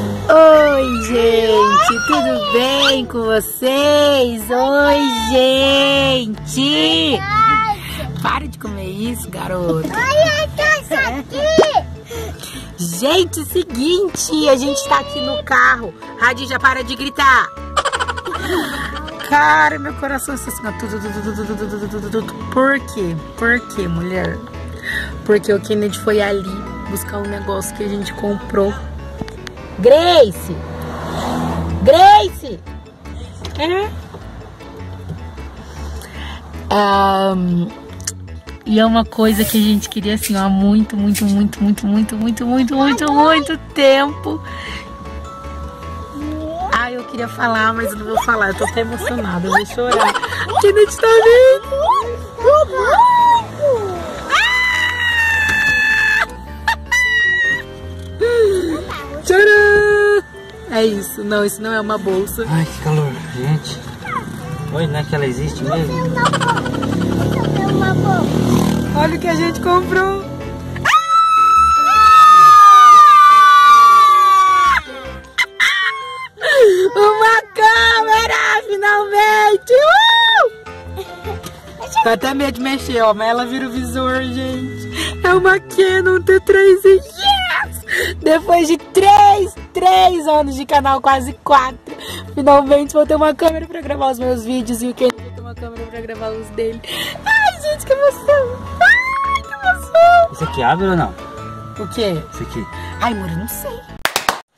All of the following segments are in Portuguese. Oi, gente, tudo bem com vocês? Oi, gente! Para de comer isso, garoto! Gente, seguinte, a gente tá aqui no carro. Rádio, já para de gritar! Cara, meu coração está assim, por quê? Por quê, mulher? Porque o Kennedy foi ali buscar um negócio que a gente comprou. Grace! Grace! E é uma coisa que a gente queria assim, ó, há muito tempo. Ah, eu queria falar, mas eu não vou falar. Eu tô até emocionada, eu vou chorar. A gente tá vendo. Tcharam! É isso. Não, isso não é uma bolsa. Ai, que calor, gente. Olha, não é que ela existe mesmo? Olha o que a gente comprou. Tá até medo de mexer, ó, mas ela vira o visor, gente. É uma Canon T3i. Yes! Depois de 3 anos de canal, quase 4, finalmente vou ter uma câmera pra gravar os meus vídeos e o Kennedy vai ter uma câmera pra gravar os dele. Ai, gente, que emoção! Ai, que emoção! Isso aqui abre ou não? O quê? Isso aqui. Ai, amor, eu não sei.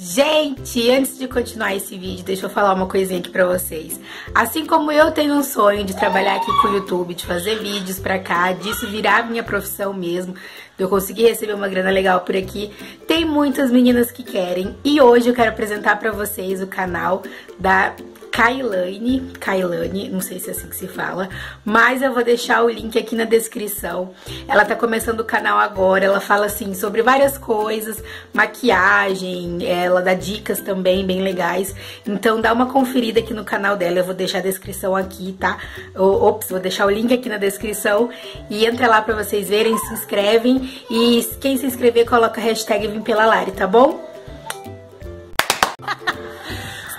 Gente, antes de continuar esse vídeo, deixa eu falar uma coisinha aqui pra vocês. Assim como eu tenho um sonho de trabalhar aqui com o YouTube, de fazer vídeos pra cá, disso virar minha profissão mesmo, de eu conseguir receber uma grana legal por aqui, tem muitas meninas que querem. E hoje eu quero apresentar pra vocês o canal da Kaylane, não sei se é assim que se fala, mas eu vou deixar o link aqui na descrição. Ela tá começando o canal agora, ela fala assim sobre várias coisas, maquiagem, ela dá dicas também bem legais, então dá uma conferida aqui no canal dela, eu vou deixar a descrição aqui, tá? Ops, vou deixar o link aqui na descrição e entra lá pra vocês verem, se inscrevem e quem se inscrever coloca a hashtag Vim Pela Lari, tá bom?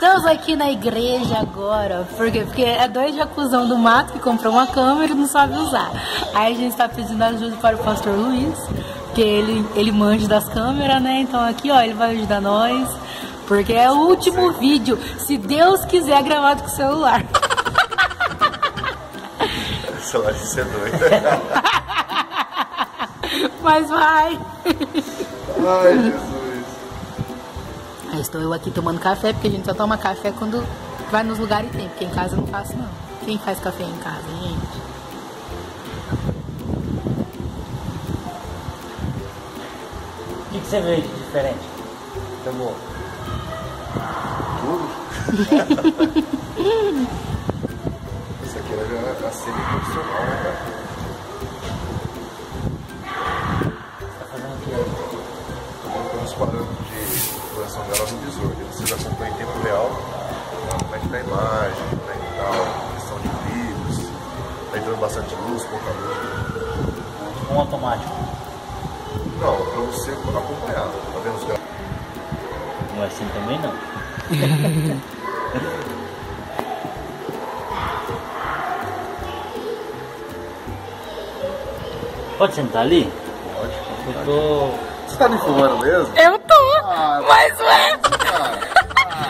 Estamos aqui na igreja agora, porque é dois jacuzão do mato que comprou uma câmera e não sabe usar. Aí a gente está pedindo ajuda para o pastor Luiz, porque ele manja das câmeras, né? Então aqui, ó, ele vai ajudar nós, porque é o último vídeo, se Deus quiser, gravado com o celular. O celular é doido. Mas vai! Ai, Jesus! Aí estou eu aqui tomando café, porque a gente só toma café quando vai nos lugares e tem, porque em casa eu não faço não. Quem faz café em casa, gente? O que você veio de diferente? Tá bom. Tudo? Isso aqui é a cena profissional, né, cara? Dela no visor, vocês acompanham em tempo real como é que tá a imagem, como é que tá a questão de brilhos, tá entrando bastante luz, pouca luz. Um automático? Não, pra você acompanhar, tá vendo os graus? Não é assim também não. Pode sentar ali? Pode. Eu tô... Você tá me filmando mesmo? Eu tô! Mas ué!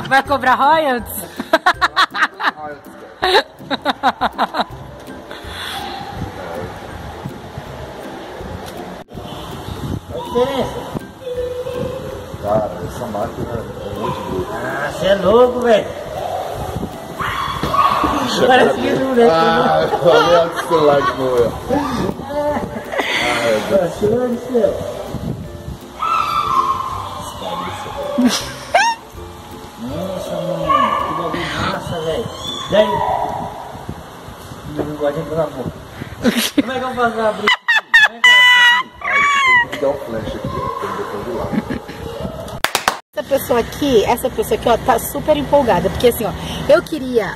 Vai cobrar royalties? A diferença? Cara, essa máquina é muito boa. Ah, você é louco, velho! Parece que não é. Ah, olha o celular de novo. Ai, meu Deus. Nossa, mano, que bagulho massa, velho. E aí? Meu linguagem pela boca. Como é que eu faço pra abrir isso aqui? Aí você tem que dar um flash aqui, tem um botão do lado. Essa pessoa aqui, ó, tá super empolgada. Porque assim, ó, eu queria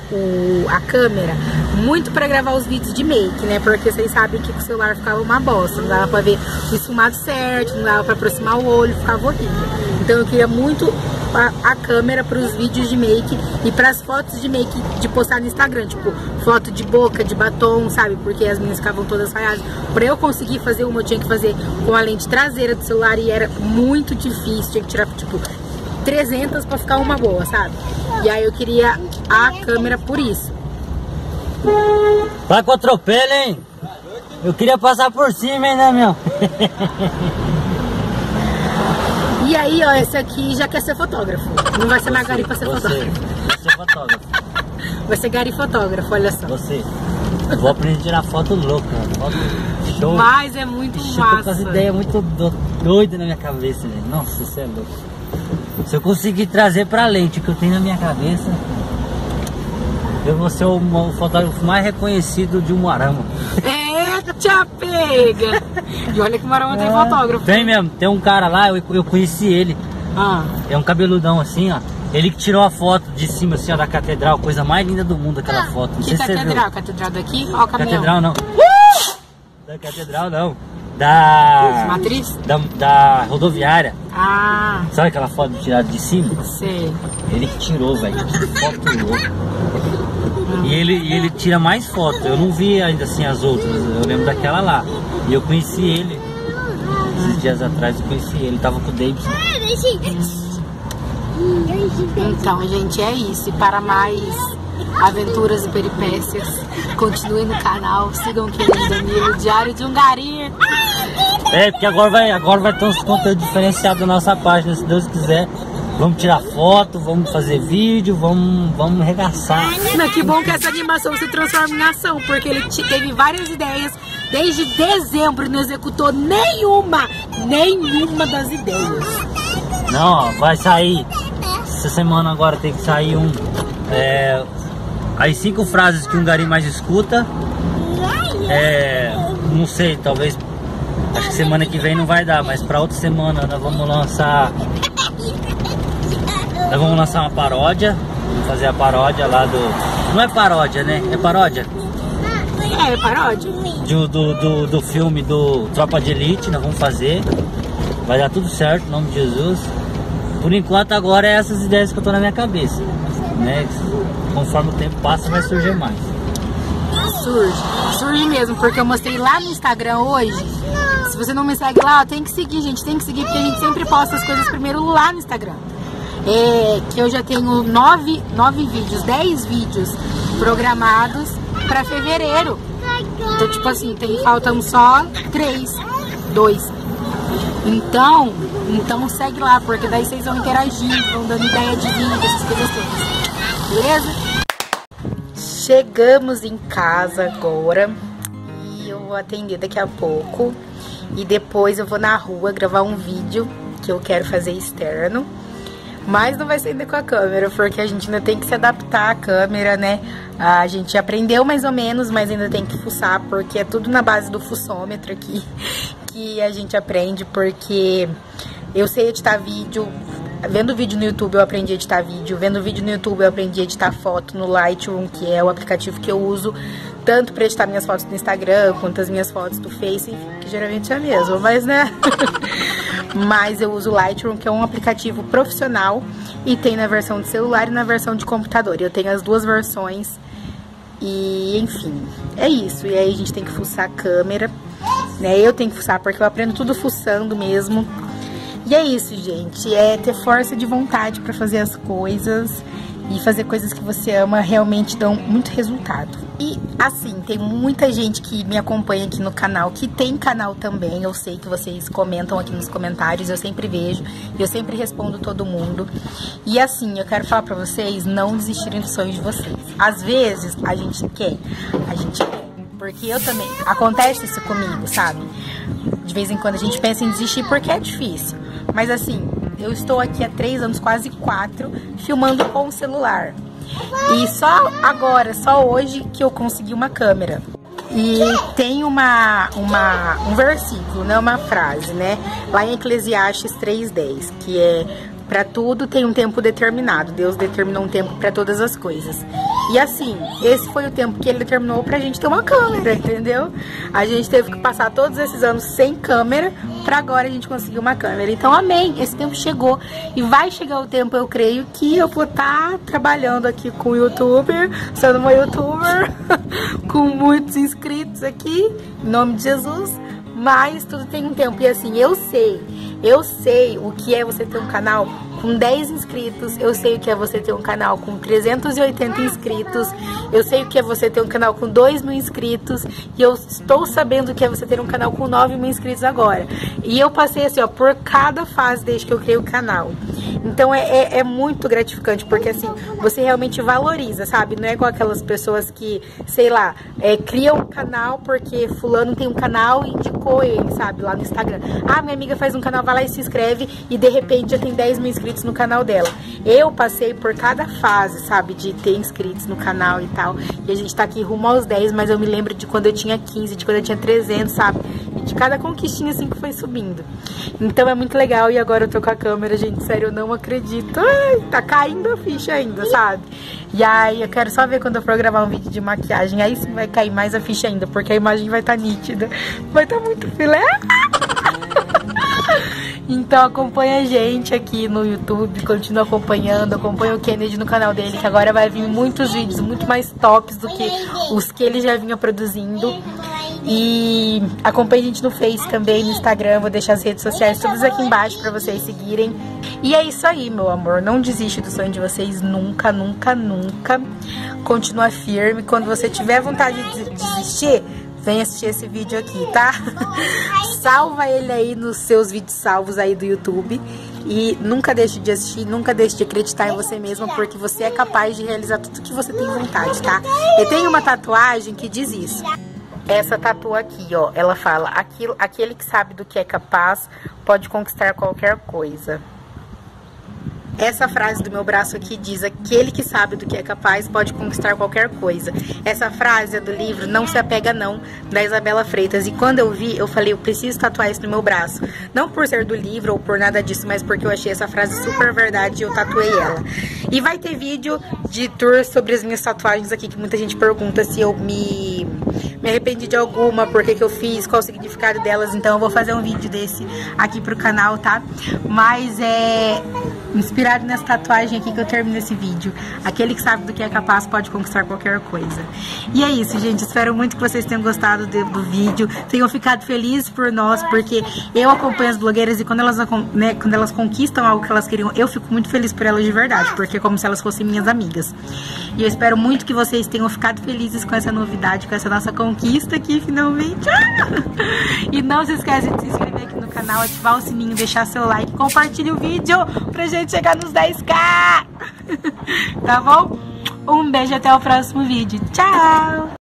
a câmera muito pra gravar os vídeos de make, né? Porque vocês sabem que o celular ficava uma bosta. Não dava pra ver o esfumado certo, não dava pra aproximar o olho, ficava horrível. Então eu queria muito a câmera para os vídeos de make e para as fotos de make de postar no Instagram, tipo foto de boca, de batom, sabe? Porque as minhas ficavam todas falhadas. Para eu conseguir fazer uma, eu tinha que fazer com a lente traseira do celular e era muito difícil, tinha que tirar tipo 300 para ficar uma boa, sabe? E aí eu queria a câmera por isso. Vai com o atropelo, hein? Eu queria passar por cima, hein, né, meu? E aí, ó, esse aqui já quer ser fotógrafo. Não vai ser mais gari pra ser fotógrafo. Você é fotógrafo. Vai ser gari fotógrafo, olha só. Você. Eu vou aprender a tirar foto louca, foto show. Mas é muito massa. Essa ideia é muito doida na minha cabeça, velho. Nossa, isso é louco. Se eu conseguir trazer pra lente o que eu tenho na minha cabeça, eu vou ser o fotógrafo mais reconhecido de Umuarama. Te apega! E olha que Marama tem fotógrafo. Tem mesmo, tem um cara lá, eu conheci ele. É um cabeludão assim, ó. Ele que tirou a foto de cima assim, ó, da catedral, coisa mais linda do mundo aquela foto. Não que sei catedral? Se você viu. Catedral daqui? Ó, o caminhão. Catedral não. Da catedral não. Da matriz? Da rodoviária. Sabe aquela foto tirada de cima? Sei. Ele que tirou, velho. Que foto louca. E ele tira mais fotos, eu não vi ainda assim as outras, eu lembro daquela lá. E eu conheci ele, esses dias atrás eu conheci ele, tava com o Davidson. Então, gente, é isso. E para mais aventuras e peripécias, continuem no canal, sigam o Kennedy Danilo, Diário de um Gari. É, porque agora vai ter uns conteúdos diferenciados da nossa página, se Deus quiser. Vamos tirar foto, vamos fazer vídeo, vamos arregaçar. Não, que bom que essa animação se transforma em ação, porque ele teve várias ideias desde dezembro e não executou nenhuma das ideias. Não, ó, vai sair, essa semana agora tem que sair as 5 frases que um gari mais escuta, não sei, talvez, acho que semana que vem não vai dar, mas pra outra semana nós vamos lançar... Nós vamos lançar uma paródia, vamos fazer a paródia lá do... Não é paródia, né? É paródia? É paródia. Do filme do Tropa de Elite, nós vamos fazer. Vai dar tudo certo, em nome de Jesus. Por enquanto agora é essas ideias que eu tô na minha cabeça, né? Conforme o tempo passa vai surgir mais. Surge mesmo, porque eu mostrei lá no Instagram hoje. Se você não me segue lá, tem que seguir, gente, tem que seguir, porque a gente sempre posta as coisas primeiro lá no Instagram. É que eu já tenho 10 vídeos programados para fevereiro. Então, tipo assim, faltam só 2. Então segue lá, porque daí vocês vão interagir, vão dando ideia de vídeo, essas coisas todas. Beleza? Chegamos em casa agora e eu vou atender daqui a pouco. E depois eu vou na rua gravar um vídeo que eu quero fazer externo. Mas não vai ser ainda com a câmera, porque a gente ainda tem que se adaptar à câmera, né? A gente aprendeu mais ou menos, mas ainda tem que fuçar, porque é tudo na base do fuçômetro aqui que a gente aprende, porque eu sei editar vídeo, vendo vídeo no YouTube eu aprendi a editar vídeo, vendo vídeo no YouTube eu aprendi a editar foto no Lightroom, que é o aplicativo que eu uso, tanto para editar minhas fotos do Instagram, quanto as minhas fotos do Face, enfim, que geralmente é a mesma, mas né... Mas eu uso o Lightroom, que é um aplicativo profissional e tem na versão de celular e na versão de computador. Eu tenho as duas versões e, enfim, é isso. E aí a gente tem que fuçar a câmera, né? Eu tenho que fuçar porque eu aprendo tudo fuçando mesmo. E é isso, gente. É ter força de vontade pra fazer as coisas e fazer coisas que você ama realmente dão muito resultado. E assim, tem muita gente que me acompanha aqui no canal, que tem canal também, eu sei que vocês comentam aqui nos comentários, eu sempre vejo, eu sempre respondo todo mundo. E assim, eu quero falar pra vocês, não desistirem dos sonhos de vocês. Às vezes, a gente quer, porque eu também, acontece isso comigo, sabe? De vez em quando a gente pensa em desistir porque é difícil, mas assim... Eu estou aqui há 3 anos, quase 4, filmando com o celular. E só agora, só hoje que eu consegui uma câmera. E tem um versículo, né? Uma frase, né? Lá em Eclesiastes 3:10, que é Para tudo tem um tempo determinado. Deus determinou um tempo para todas as coisas. E assim, esse foi o tempo que ele determinou pra gente ter uma câmera, entendeu? A gente teve que passar todos esses anos sem câmera, pra agora a gente conseguir uma câmera. Então amém, esse tempo chegou. E vai chegar o tempo, eu creio, que eu vou estar trabalhando aqui com o youtuber, sendo uma youtuber, com muitos inscritos aqui, em nome de Jesus. Mas tudo tem um tempo. E assim, eu sei o que é você ter um canal com 10 inscritos, eu sei o que é você ter um canal com 380 inscritos, eu sei o que é você ter um canal com 2.000 inscritos, e eu estou sabendo o que é você ter um canal com 9.000 inscritos agora. E eu passei assim, ó, por cada fase desde que eu criei o canal. Então é muito gratificante, porque assim, você realmente valoriza, sabe? Não é igual aquelas pessoas que, sei lá, criam um canal porque fulano tem um canal e indicou ele, sabe? Lá no Instagram. Ah, minha amiga faz um canal, vai lá e se inscreve, e de repente já tem 10.000 inscritos no canal dela. Eu passei por cada fase, sabe, de ter inscritos no canal e tal, e a gente tá aqui rumo aos 10, mas eu me lembro de quando eu tinha 15, de quando eu tinha 300, sabe, e de cada conquistinha assim que foi subindo. Então é muito legal, e agora eu tô com a câmera, gente, sério, eu não acredito. Ai, tá caindo a ficha ainda, sabe? E aí eu quero só ver quando eu for gravar um vídeo de maquiagem, aí sim vai cair mais a ficha ainda, porque a imagem vai tá nítida, vai tá muito filé. Então acompanha a gente aqui no YouTube, continua acompanhando, acompanha o Kennedy no canal dele, que agora vai vir muitos vídeos muito mais tops do que os que ele já vinha produzindo. E acompanha a gente no Face também, no Instagram, vou deixar as redes sociais todas aqui embaixo pra vocês seguirem. E é isso aí, meu amor, não desiste do sonho de vocês nunca, nunca, nunca. Continua firme, quando você tiver vontade de desistir, vem assistir esse vídeo aqui, tá? Salva ele aí nos seus vídeos salvos aí do YouTube. E nunca deixe de assistir, nunca deixe de acreditar em você mesma, porque você é capaz de realizar tudo que você tem vontade, tá? Eu tenho uma tatuagem que diz isso. Essa tatu aqui, ó, ela fala: aquele que sabe do que é capaz pode conquistar qualquer coisa. Essa frase do meu braço aqui diz: aquele que sabe do que é capaz pode conquistar qualquer coisa. Essa frase é do livro Não Se Apega Não, da Isabela Freitas. E quando eu vi, eu falei, eu preciso tatuar isso no meu braço. Não por ser do livro ou por nada disso, mas porque eu achei essa frase super verdade e eu tatuei ela. E vai ter vídeo de tour sobre as minhas tatuagens aqui, que muita gente pergunta se eu me arrependi de alguma, por que eu fiz, qual o significado delas. Então eu vou fazer um vídeo desse aqui pro canal, tá? Mas é inspirado nessa tatuagem aqui que eu termino esse vídeo. Aquele que sabe do que é capaz pode conquistar qualquer coisa. E é isso, gente. Espero muito que vocês tenham gostado do vídeo. Tenham ficado felizes por nós, porque eu acompanho as blogueiras e quando elas, né, quando elas conquistam algo que elas queriam, eu fico muito feliz por elas de verdade, porque é como se elas fossem minhas amigas. E eu espero muito que vocês tenham ficado felizes com essa novidade, com essa nossa conquista aqui, finalmente. E não se esquece de se inscrever aqui no canal, ativar o sininho, deixar seu like, compartilhe o vídeo pra gente chegar nos 10k, tá bom? Um beijo, até o próximo vídeo, tchau!